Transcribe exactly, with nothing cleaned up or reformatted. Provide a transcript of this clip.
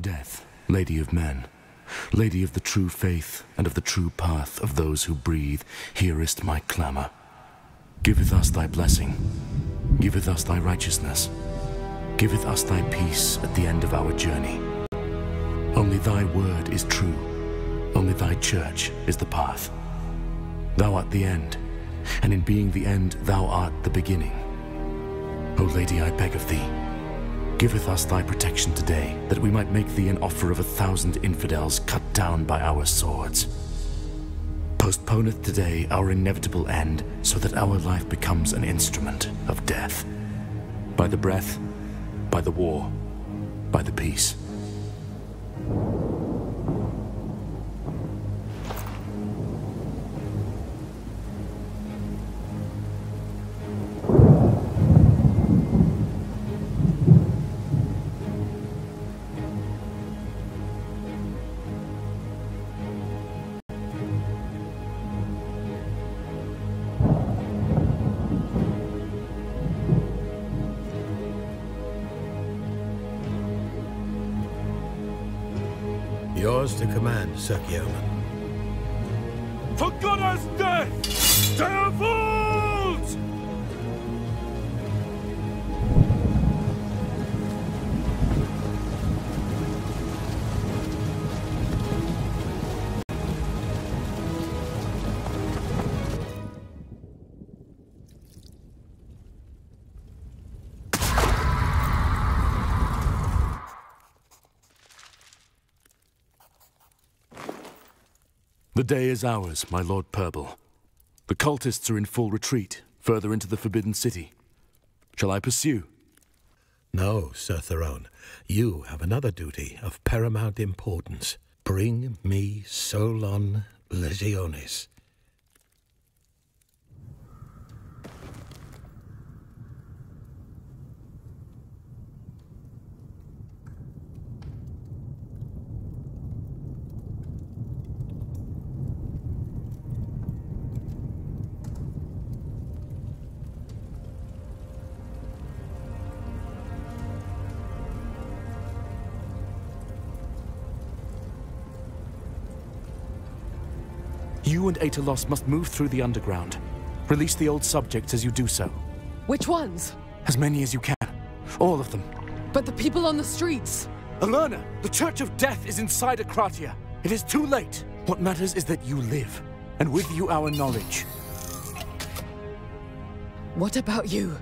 Death, Lady of Men, Lady of the true faith and of the true path of those who breathe, hearest my clamor. Giveth us thy blessing, giveth us thy righteousness, giveth us thy peace at the end of our journey. Only thy word is true, only thy church is the path. Thou art the end, and in being the end, thou art the beginning. O Lady, I beg of thee, giveth us thy protection today, that we might make thee an offer of a thousand infidels cut down by our swords. Postponeth today our inevitable end, so that our life becomes an instrument of death. By the breath, by the war, by the peace. Yours to command, Sir Kjellman. For good as death, they are fools! The day is ours, my Lord Purple. The cultists are in full retreat, further into the Forbidden City. Shall I pursue? No, Sir Theron. You have another duty of paramount importance. Bring me Solon Lysiones. You and Atalos must move through the underground. Release the old subjects as you do so. Which ones? As many as you can. All of them. But the people on the streets! Alerna! The Church of Death is inside Akratia. It is too late. What matters is that you live, and with you our knowledge. What about you?